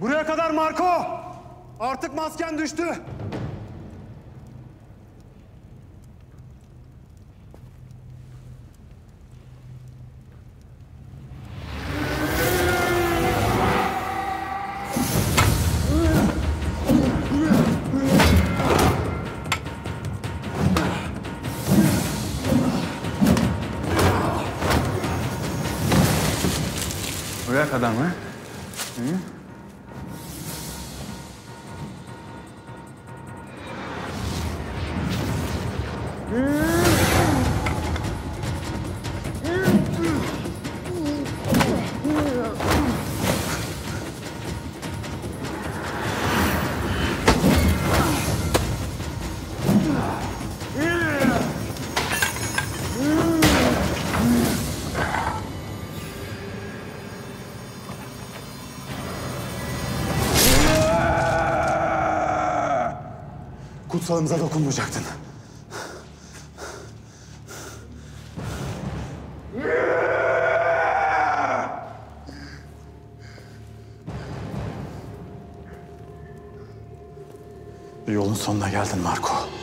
Buraya kadar Marko. Artık masken düştü. Buraya kadar mı? Hı? Kutsalımıza dokunmayacaktın. Bir yolun sonuna geldin Marko.